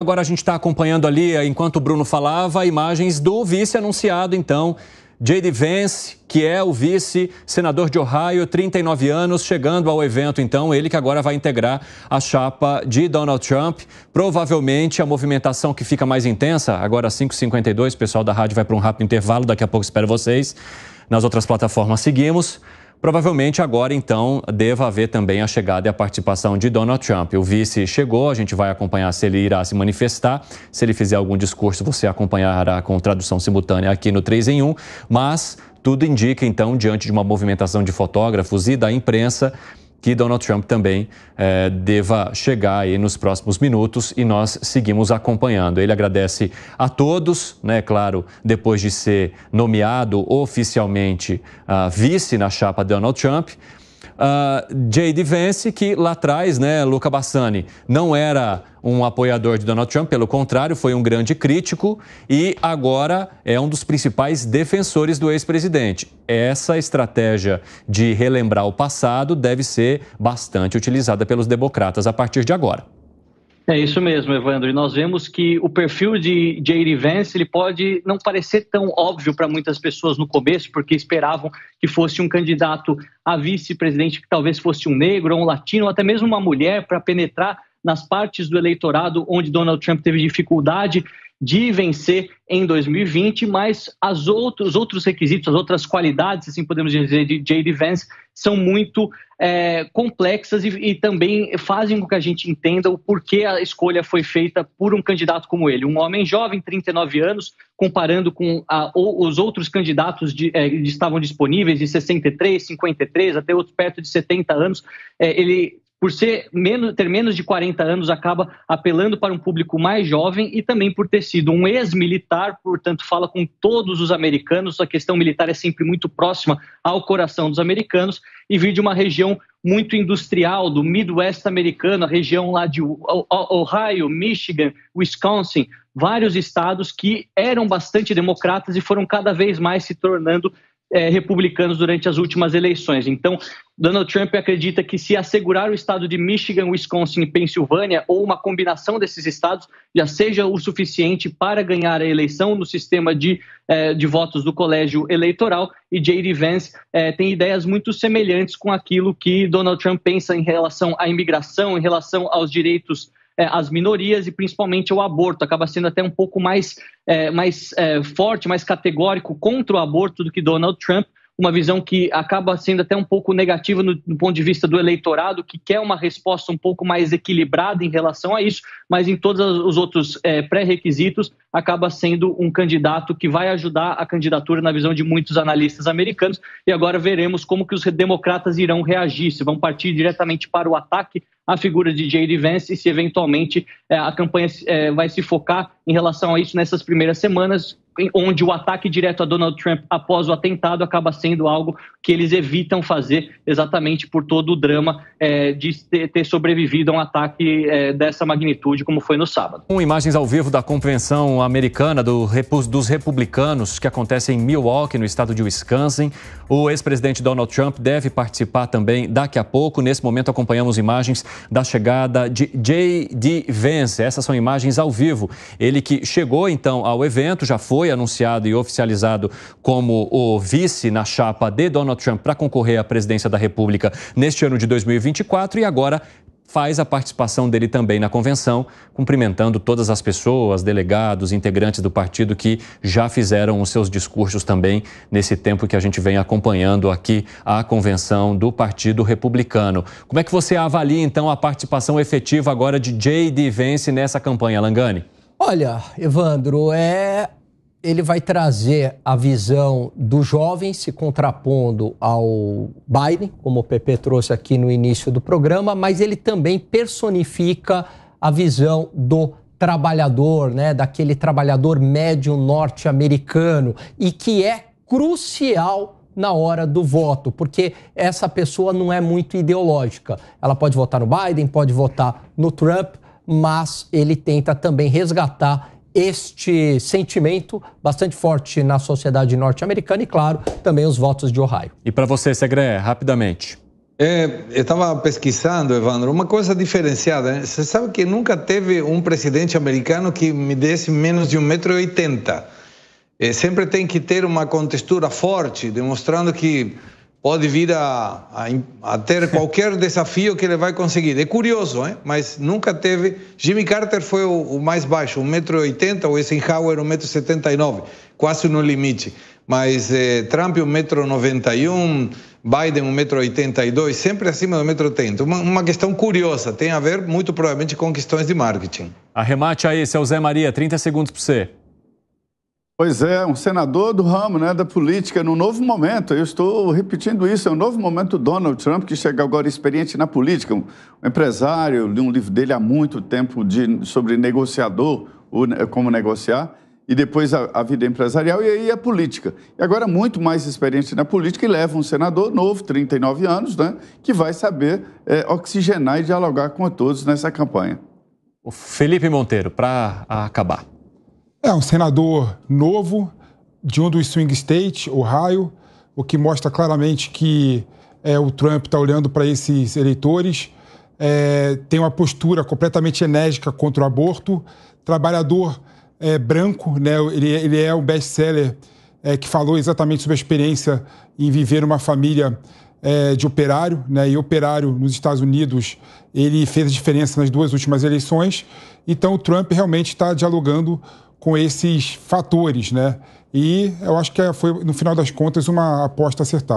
Agora a gente está acompanhando ali, enquanto o Bruno falava, imagens do vice-anunciado, então, J.D. Vance, que é o vice-senador de Ohio, 39 anos, chegando ao evento, então, ele que agora vai integrar a chapa de Donald Trump. Provavelmente a movimentação que fica mais intensa, agora 5h52, o pessoal da rádio vai para um rápido intervalo, daqui a pouco espero vocês. Nas outras plataformas seguimos. Provavelmente agora, então, deva haver também a chegada e a participação de Donald Trump. O vice chegou, a gente vai acompanhar se ele irá se manifestar. Se ele fizer algum discurso, você acompanhará com tradução simultânea aqui no 3 em 1. Mas tudo indica, então, diante de uma movimentação de fotógrafos e da imprensa, que Donald Trump também deva chegar aí nos próximos minutos e nós seguimos acompanhando. Ele agradece a todos, né? Claro, depois de ser nomeado oficialmente vice na chapa de Donald Trump. J.D. Vance, que lá atrás, né, Luca Bassani, não era um apoiador de Donald Trump, pelo contrário, foi um grande crítico e agora é um dos principais defensores do ex-presidente. Essa estratégia de relembrar o passado deve ser bastante utilizada pelos democratas a partir de agora. É isso mesmo, Evandro. E nós vemos que o perfil de J.D. Vance ele pode não parecer tão óbvio para muitas pessoas no começo, porque esperavam que fosse um candidato a vice-presidente que talvez fosse um negro, ou um latino, ou até mesmo uma mulher, para penetrar nas partes do eleitorado onde Donald Trump teve dificuldade de vencer em 2020, mas os outros requisitos, as outras qualidades, assim podemos dizer, de J.D. Vance são muito complexas e também fazem com que a gente entenda o porquê a escolha foi feita por um candidato como ele. Um homem jovem, 39 anos, comparando com os outros candidatos que estavam disponíveis de 63, 53, até outros perto de 70 anos, ele... Por ter menos de 40 anos, acaba apelando para um público mais jovem e também por ter sido um ex-militar, portanto, fala com todos os americanos. A questão militar é sempre muito próxima ao coração dos americanos e vir de uma região muito industrial, do Midwest americano, a região lá de Ohio, Michigan, Wisconsin, vários estados que eram bastante democratas e foram cada vez mais se tornando republicanos durante as últimas eleições. Então, Donald Trump acredita que se assegurar o estado de Michigan, Wisconsin e Pensilvânia, ou uma combinação desses estados, já seja o suficiente para ganhar a eleição no sistema de votos do colégio eleitoral. E J.D. Vance tem ideias muito semelhantes com aquilo que Donald Trump pensa em relação à imigração, em relação aos direitos às minorias e principalmente ao aborto. Acaba sendo até um pouco mais forte, mais categórico contra o aborto do que Donald Trump, uma visão que acaba sendo até um pouco negativa do ponto de vista do eleitorado, que quer uma resposta um pouco mais equilibrada em relação a isso, mas em todos os outros pré-requisitos acaba sendo um candidato que vai ajudar a candidatura na visão de muitos analistas americanos. E agora veremos como que os democratas irão reagir, se vão partir diretamente para o ataque a figura de J.D. Vance e se eventualmente a campanha vai se focar em relação a isso nessas primeiras semanas, onde o ataque direto a Donald Trump após o atentado acaba sendo algo que eles evitam fazer exatamente por todo o drama de ter sobrevivido a um ataque dessa magnitude como foi no sábado. Com imagens ao vivo da convenção americana dos republicanos que acontece em Milwaukee, no estado de Wisconsin. O ex-presidente Donald Trump deve participar também daqui a pouco. Nesse momento acompanhamos imagens da chegada de J.D. Vance. Essas são imagens ao vivo. Ele que chegou, então, ao evento, já foi anunciado e oficializado como o vice na chapa de Donald Trump para concorrer à presidência da República neste ano de 2024 e agora faz a participação dele também na convenção, cumprimentando todas as pessoas, delegados, integrantes do partido que já fizeram os seus discursos também nesse tempo que a gente vem acompanhando aqui a convenção do Partido Republicano. Como é que você avalia, então, a participação efetiva agora de J.D. Vance nessa campanha, Langani? Olha, Evandro, ele vai trazer a visão do jovem se contrapondo ao Biden, como o PP trouxe aqui no início do programa, mas ele também personifica a visão do trabalhador, né, daquele trabalhador médio norte-americano e que é crucial na hora do voto, porque essa pessoa não é muito ideológica. Ela pode votar no Biden, pode votar no Trump, mas ele tenta também resgatar este sentimento bastante forte na sociedade norte-americana e, claro, também os votos de Ohio. E para você, Segré, rapidamente. Eu estava pesquisando, Evandro, uma coisa diferenciada, né? Você sabe que nunca teve um presidente americano que me desse menos de 1,80 m. Sempre tem que ter uma contextura forte, demonstrando que pode vir a ter qualquer desafio que ele vai conseguir. É curioso, hein? Mas nunca teve. Jimmy Carter foi o mais baixo, 1,80 m, o Eisenhower 1,79 m, quase no limite. Mas Trump 1,91 m, Biden 1,82 m, sempre acima do 1,80 m. Uma questão curiosa, tem a ver muito provavelmente com questões de marketing. Arremate aí, seu Zé Maria, 30 segundos para você. Pois é, um senador do ramo, né, da política, num novo momento, eu estou repetindo isso, é um novo momento do Donald Trump, que chega agora experiente na política, um empresário, eu li um livro dele há muito tempo sobre negociador, como negociar, e depois a vida empresarial e aí a política. E agora muito mais experiente na política e leva um senador novo, 39 anos, né, que vai saber oxigenar e dialogar com todos nessa campanha. O Felipe Monteiro, para acabar. É um senador novo, de um dos swing states, Ohio, o que mostra claramente que o Trump está olhando para esses eleitores, tem uma postura completamente enérgica contra o aborto, trabalhador branco, né? Ele é um best-seller que falou exatamente sobre a experiência em viver uma família de operário, né? E operário nos Estados Unidos, ele fez a diferença nas duas últimas eleições. Então o Trump realmente está dialogando com esses fatores, né? E eu acho que foi, no final das contas, uma aposta acertada.